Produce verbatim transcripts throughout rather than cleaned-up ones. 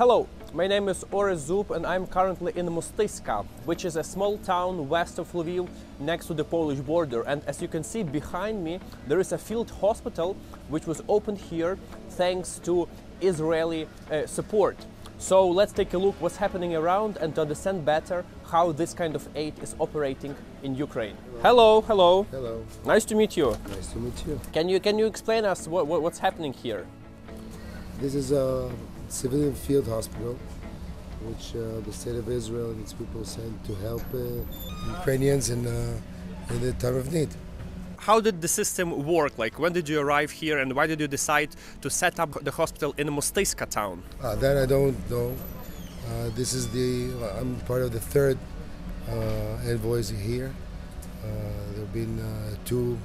Hello, my name is Orest Zub and I'm currently in Mostyska, which is a small town west of Lviv, next to the Polish border. And as you can see behind me, there is a field hospital which was opened here thanks to Israeli uh, support. So let's take a look what's happening around and to understand better how this kind of aid is operating in Ukraine. Hello, hello. Hello. Nice to meet you. Nice to meet you. Can you, can you explain us what, what, what's happening here? This is a civilian field hospital, which uh, the state of Israel and its people sent to help uh, Ukrainians in, uh, in the time of need. How did the system work? Like, when did you arrive here and why did you decide to set up the hospital in Mostyska town? Uh, that I don't know. Uh, this is the, I'm part of the third uh, envoys here. Uh, there have been uh, two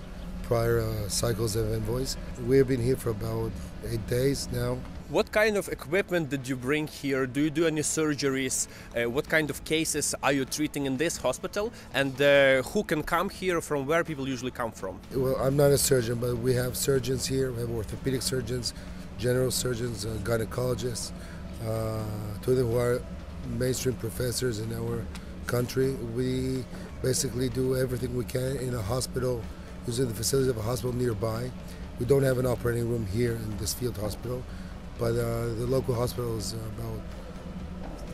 prior uh, cycles of envoys. We've been here for about eight days now. What kind of equipment did you bring here? Do you do any surgeries? Uh, what kind of cases are you treating in this hospital? And uh, who can come here? From where people usually come from? Well, I'm not a surgeon, but we have surgeons here. We have orthopedic surgeons, general surgeons, uh, gynecologists, uh, two of them who are mainstream professors in our country. We basically do everything we can in a hospital, using the facilities of a hospital nearby. We don't have an operating room here in this field hospital. But uh, the local hospital is about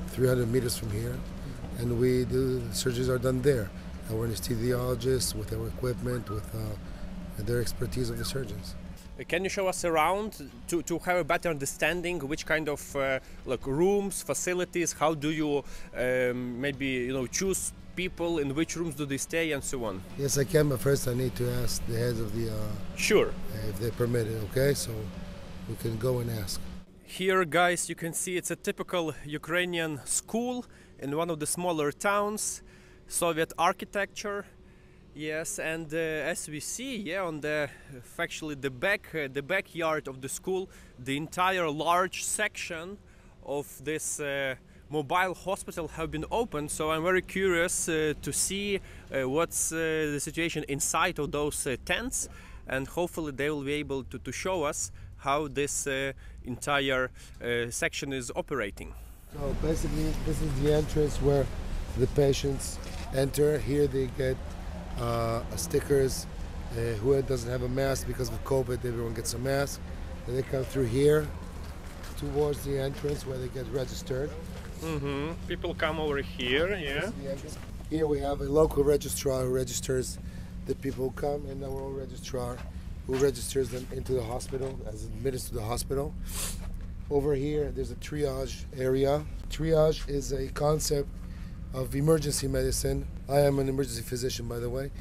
three hundred meters from here, and we do, the surgeries are done there. Our anesthesiologists, with our equipment, with uh, their expertise of the surgeons. Can you show us around to, to have a better understanding which kind of uh, like rooms, facilities, how do you um, maybe you know choose people, in which rooms do they stay and so on? Yes, I can, but first I need to ask the heads of the... Uh, sure. If they permit it, okay? So we can go and ask. Here, guys, you can see it's a typical Ukrainian school in one of the smaller towns, Soviet architecture. Yes, and uh, as we see, yeah, on the actually the back, uh, the backyard of the school, the entire large section of this uh, mobile hospital have been opened. So I'm very curious uh, to see uh, what's uh, the situation inside of those uh, tents, and hopefully they will be able to, to show us how this uh, entire uh, section is operating. So basically, this is the entrance where the patients enter. Here they get uh, stickers. Uh, who doesn't have a mask because of COVID, everyone gets a mask. And they come through here towards the entrance where they get registered. Mm-hmm. People come over here, yeah. Here we have a local registrar who registers the people who come, and our own registrar who registers them into the hospital, as admits to the hospital. Over here, there's a triage area. Triage is a concept of emergency medicine. I am an emergency physician, by the way.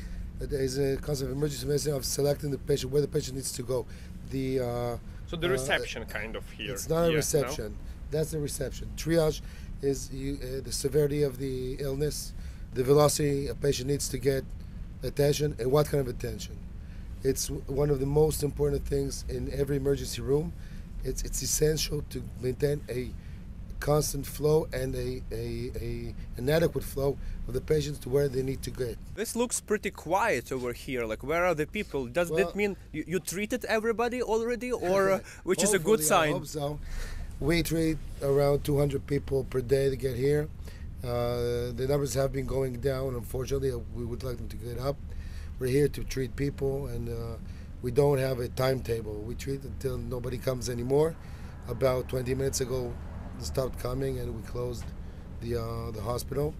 It is a concept of emergency medicine of selecting the patient, where the patient needs to go. The uh, So the reception uh, kind of here. It's not a yeah, reception. No? That's the reception. Triage is you, uh, the severity of the illness, the velocity a patient needs to get attention, and what kind of attention. It's one of the most important things in every emergency room. It's, it's essential to maintain a constant flow and a, a, a an adequate flow of the patients to where they need to get. This looks pretty quiet over here. Like, where are the people? Does well, that mean you, you treated everybody already, or uh, which is a good sign? I hope so. We treat around two hundred people per day to get here. Uh, the numbers have been going down, unfortunately. We would like them to get up. We're here to treat people, and uh, we don't have a timetable. We treat until nobody comes anymore. About twenty minutes ago, they stopped coming, and we closed the uh, the hospital.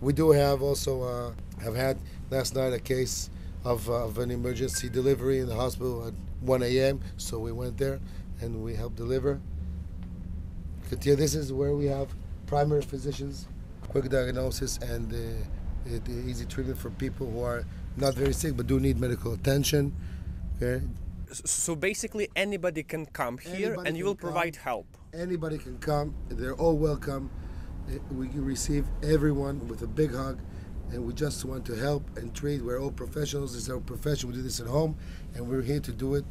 We do have also uh, have had last night a case of, uh, of an emergency delivery in the hospital at one A M So we went there, and we helped deliver. This is where we have primary physicians, quick diagnosis, and uh, the easy treatment for people who are not very sick, but do need medical attention. Okay. So basically anybody can come here anybody and you will come. provide help? Anybody can come. They're all welcome. We receive everyone with a big hug, and we just want to help and treat. We're all professionals. This is our profession. We do this at home, and we're here to do it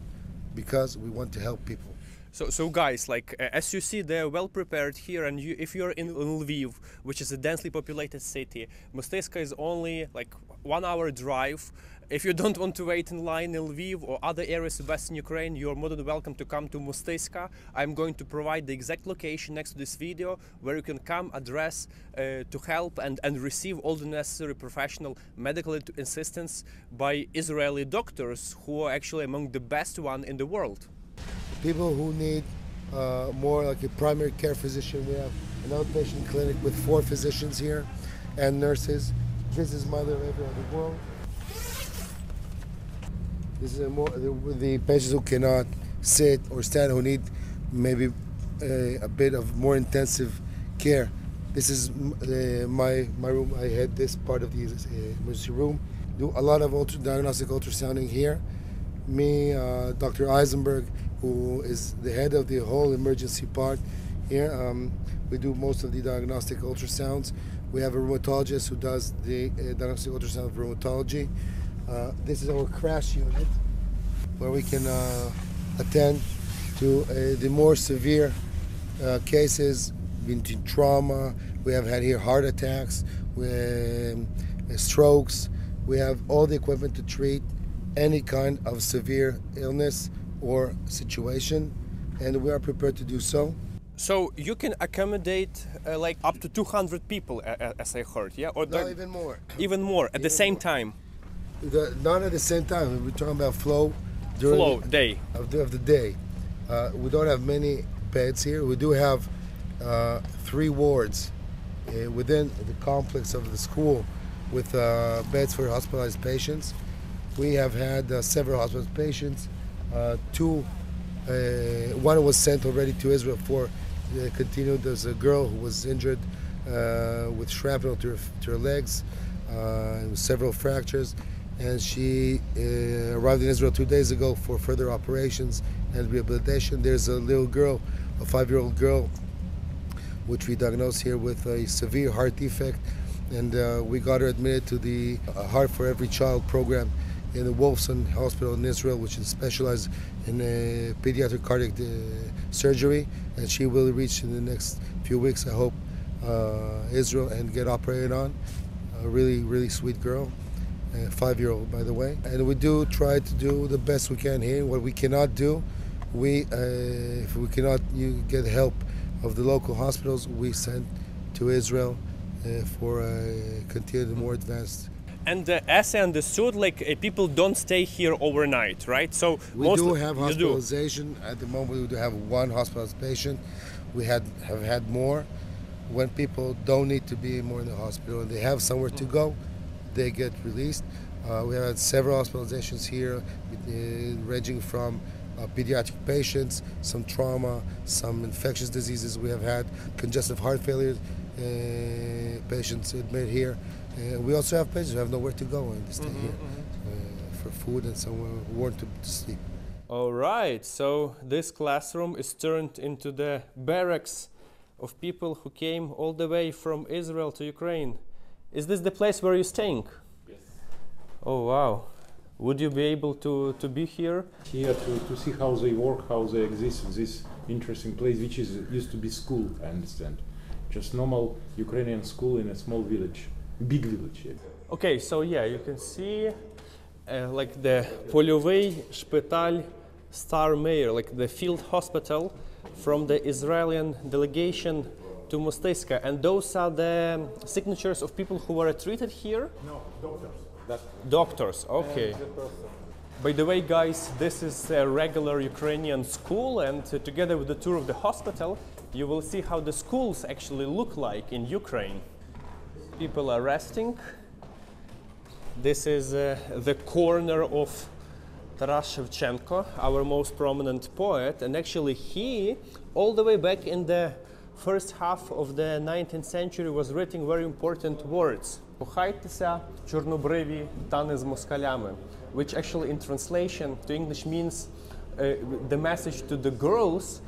because we want to help people. So, so guys, like uh, as you see, they're well prepared here. And you, if you're in Lviv, which is a densely populated city, Mostyska is only like one hour drive. If you don't want to wait in line in Lviv or other areas of Western Ukraine, you're more than welcome to come to Mostyska. I'm going to provide the exact location next to this video where you can come, address, uh, to help and, and receive all the necessary professional medical assistance by Israeli doctors who are actually among the best one in the world. People who need uh, more like a primary care physician. We have an outpatient clinic with four physicians here and nurses. This is Mother of Every Other World. This is a more, the, the patients who cannot sit or stand, who need maybe a, a bit of more intensive care. This is uh, my, my room. I had this part of the uh, emergency room. Do a lot of ultra, diagnostic ultrasounding here. Me, uh, Doctor Eisenberg, who is the head of the whole emergency part here. Um, we do most of the diagnostic ultrasounds. We have a rheumatologist who does the uh, diagnostic ultrasound of rheumatology. Uh, this is our crash unit where we can uh, attend to uh, the more severe uh, cases, into trauma. We have had here heart attacks, we, um, strokes. We have all the equipment to treat any kind of severe illness or situation, and we are prepared to do so. So you can accommodate uh, like up to two hundred people, uh, as I heard, yeah? Or no, even more. Even more, at even the same more. time? The, not at the same time. We're talking about flow during flow, the, day. Of, the, of the day. Uh, we don't have many beds here. We do have uh, three wards uh, within the complex of the school with uh, beds for hospitalized patients. We have had uh, several hospitalized patients. Uh, two, uh, one was sent already to Israel for uh, continued. There's a girl who was injured uh, with shrapnel to her, to her legs, uh, and several fractures, and she uh, arrived in Israel two days ago for further operations and rehabilitation. There's a little girl, a five-year-old girl, which we diagnosed here with a severe heart defect, and uh, we got her admitted to the Heart for Every Child program in the Wolfson Hospital in Israel, which is specialized in uh, pediatric cardiac uh, surgery, and she will reach in the next few weeks, I hope, uh, Israel and get operated on. A really, really sweet girl, uh, five-year-old, by the way. And we do try to do the best we can here. What we cannot do, we, uh, if we cannot you get help of the local hospitals, we send to Israel uh, for uh, continued more advanced. And uh, as I understood, like uh, people don't stay here overnight, right? So we most do have hospitalization. Do. At the moment, we do have one hospitalized patient. We had have had more. When people don't need to be more in the hospital and they have somewhere to go, they get released. Uh, we have had several hospitalizations here, uh, ranging from uh, pediatric patients, some trauma, some infectious diseases. We have had congestive heart failure uh, patients admitted here. Uh, we also have patients who have nowhere to go and they stay mm-hmm, here mm-hmm. uh, for food and somewhere warm to sleep. All right, so this classroom is turned into the barracks of people who came all the way from Israel to Ukraine. Is this the place where you're staying? Yes. Oh, wow. Would you be able to, to be here? Here to, to see how they work, how they exist in this interesting place, which is, used to be school, I understand. Just normal Ukrainian school in a small village. Big village. Okay, so yeah, you can see uh, like the Polyovy Shpital Star Mayor, like the field hospital from the Israeli delegation to Mostyska. And those are the signatures of people who were treated here? No, doctors. That's doctors, okay. Uh, By the way, guys, this is a regular Ukrainian school, and uh, together with the tour of the hospital, you will see how the schools actually look like in Ukraine. People are resting. This is uh, the corner of Taras Shevchenko, our most prominent poet, and actually he, all the way back in the first half of the nineteenth century, was writing very important words. Kochaitesa chornobryvi tane z moskalyami, which actually in translation to English means uh, the message to the girls,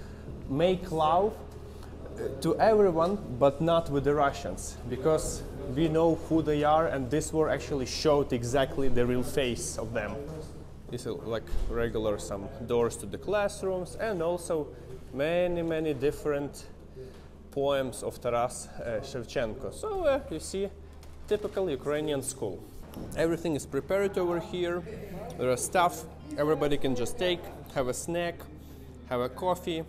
make love to everyone, but not with the Russians, because we know who they are, and this war actually showed exactly the real face of them. It's like regular some doors to the classrooms, and also many, many different poems of Taras uh, Shevchenko. So uh, you see, typical Ukrainian school. Everything is prepared over here. There are stuff everybody can just take, have a snack, have a coffee.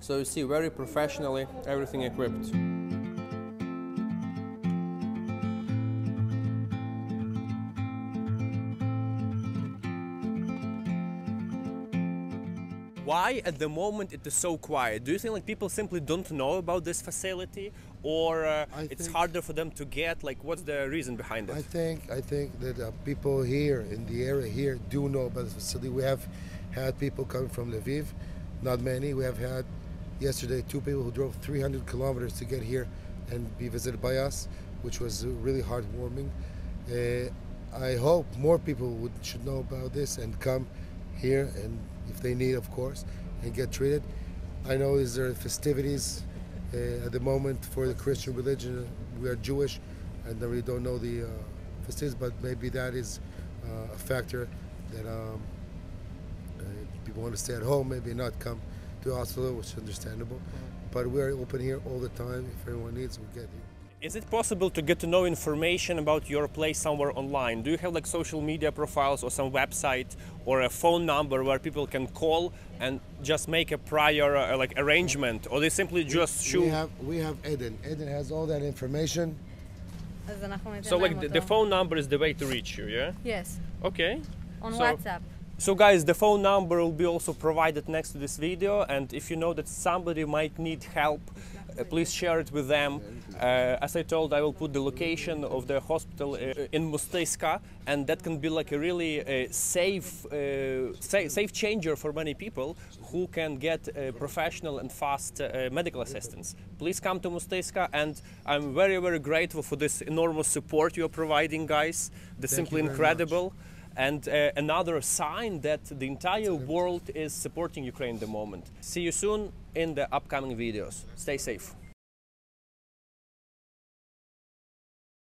So you see, very professionally, everything equipped. Why at the moment it is so quiet? Do you think like people simply don't know about this facility, or uh, it's think, harder for them to get? Like, what's the reason behind it? I think I think that uh, people here in the area here do know about the facility. We have had people coming from Lviv, not many. We have had yesterday two people who drove three hundred kilometers to get here and be visited by us, which was really heartwarming. Uh, I hope more people would should know about this and come here and. If they need, of course, and get treated. I know is there festivities uh, at the moment for the Christian religion. We are Jewish, and we don't know the uh, festivities, but maybe that is uh, a factor that um, uh, people want to stay at home, maybe not come to the hospital, which is understandable. But we are open here all the time. If anyone needs, we get here. Is it possible to get to know information about your place somewhere online? Do you have like social media profiles or some website or a phone number where people can call and just make a prior uh, like arrangement, or they simply just shoot? We have we have Eden. Eden has all that information. So like the, the phone number is the way to reach you, yeah? Yes. Okay. On so, WhatsApp. So guys, the phone number will be also provided next to this video, and if you know that somebody might need help, Uh, please share it with them. Uh, as I told, I will put the location of the hospital uh, in Mostyska, and that can be like a really uh, safe, uh, sa safe changer for many people who can get uh, professional and fast uh, medical assistance. Please come to Mostyska, and I'm very, very grateful for this enormous support you're providing, guys. That's simply incredible. Much. And uh, another sign that the entire world is supporting Ukraine at the moment. See you soon in the upcoming videos. Stay safe.